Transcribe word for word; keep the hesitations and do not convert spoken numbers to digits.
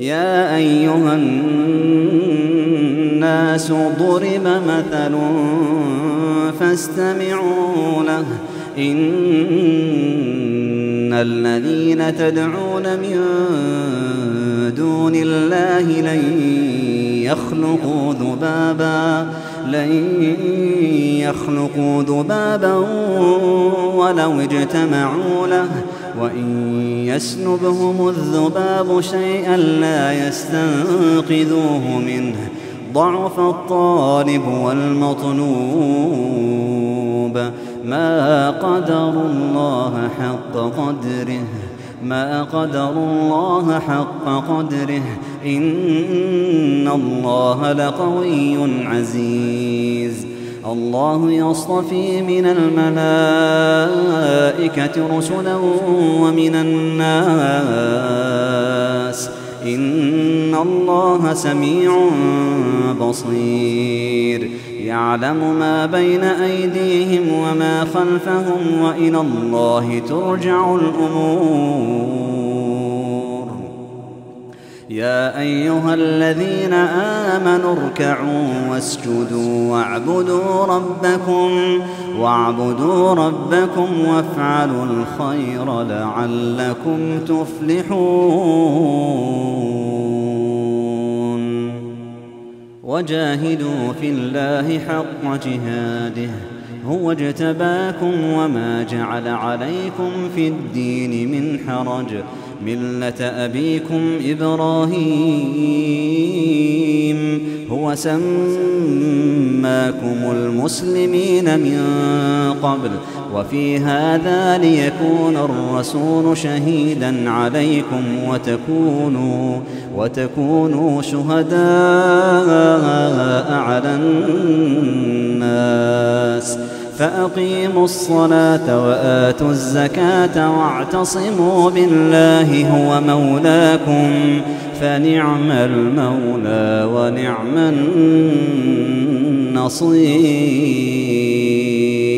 يا أيها الناس ضرب مثل فاستمعوا له إن الذين تدعون من دون الله لن يخلقوا ذبابا لن يخلقوا ذبابا ولو اجتمعوا له وإن يسلبهم الذباب شيئا لا يستنقذوه منه ضعف الطالب والمطلوب ما قدروا الله حق قدره ما قدروا الله حق قدره إن الله لقوي عزيز الله يصطفي من الملائكة رسلا ومن الناس إن الله سميع بصير يعلم ما بين أيديهم وما خلفهم وإلى الله ترجع الأمور يا أيها الذين آمنوا اركعوا واسجدوا واعبدوا ربكم واعبدوا ربكم وافعلوا الخير لعلكم تفلحون وجاهدوا في الله حق جهاده هو اجتباكم وما جعل عليكم في الدين من حرج ملة أبيكم إبراهيم هو سماكم المسلمين من قبل وفي هذا ليكون الرسول شهيدا عليكم وتكونوا, وتكونوا شهداء على الناس فأقيموا الصلاة وآتوا الزكاة واعتصموا بالله هو مولاكم فنعم المولى ونعم النصير.